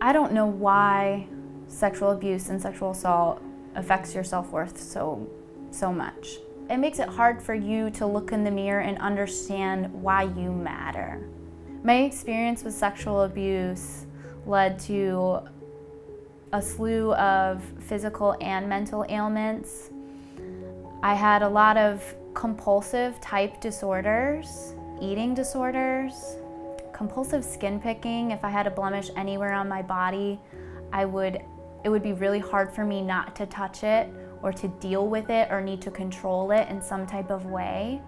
I don't know why sexual abuse and sexual assault affects your self-worth so much. It makes it hard for you to look in the mirror and understand why you matter. My experience with sexual abuse led to a slew of physical and mental ailments. I had a lot of compulsive type disorders, eating disorders, compulsive skin picking. If I had a blemish anywhere on my body, it would be really hard for me not to touch it or to deal with it or need to control it in some type of way.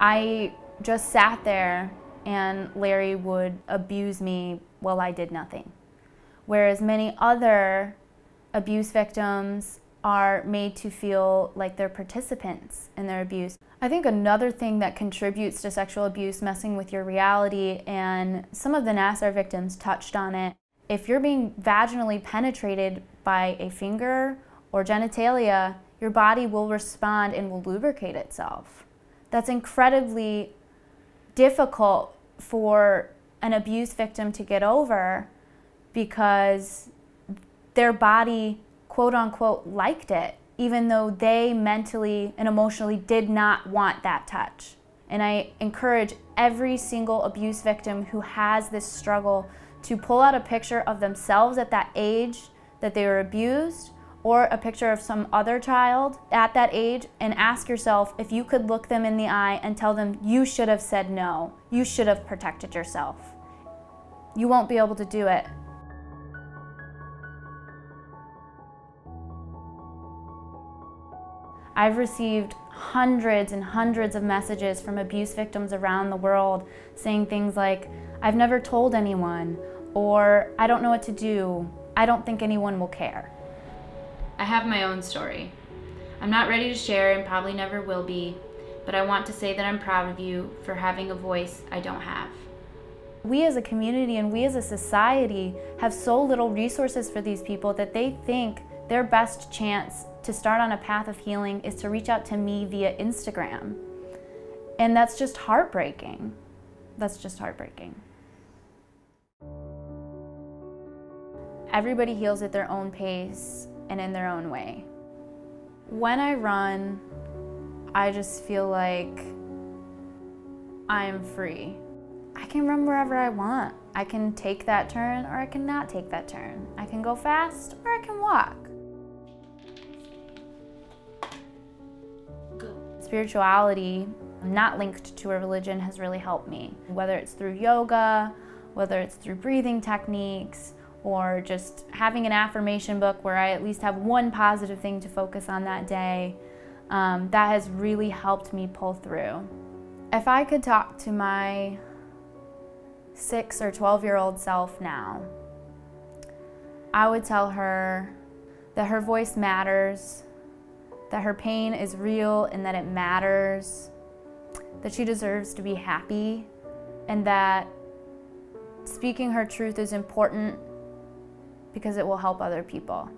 I just sat there and Larry would abuse me while I did nothing. Whereas many other abuse victims are made to feel like they're participants in their abuse. I think another thing that contributes to sexual abuse messing with your reality, and some of the Nassar victims touched on it, if you're being vaginally penetrated by a finger or genitalia, your body will respond and will lubricate itself. That's incredibly difficult for an abuse victim to get over because their body, quote unquote, liked it, even though they mentally and emotionally did not want that touch. And I encourage every single abuse victim who has this struggle to pull out a picture of themselves at that age that they were abused, or a picture of some other child at that age, and ask yourself if you could look them in the eye and tell them, you should have said no, you should have protected yourself. You won't be able to do it. I've received hundreds and hundreds of messages from abuse victims around the world saying things like, I've never told anyone, or I don't know what to do, I don't think anyone will care. I have my own story. I'm not ready to share and probably never will be, but I want to say that I'm proud of you for having a voice I don't have. We as a community and we as a society have so little resources for these people that they think their best chance to start on a path of healing is to reach out to me via Instagram. And that's just heartbreaking. That's just heartbreaking. Everybody heals at their own pace and in their own way. When I run, I just feel like I am free. I can run wherever I want. I can take that turn or I cannot take that turn. I can go fast or I can walk. Spirituality, not linked to a religion, has really helped me. Whether it's through yoga, whether it's through breathing techniques, or just having an affirmation book where I at least have one positive thing to focus on that day, that has really helped me pull through. If I could talk to my 6 or 12-year-old self now, I would tell her that her voice matters, that her pain is real and that it matters, that she deserves to be happy, and that speaking her truth is important because it will help other people.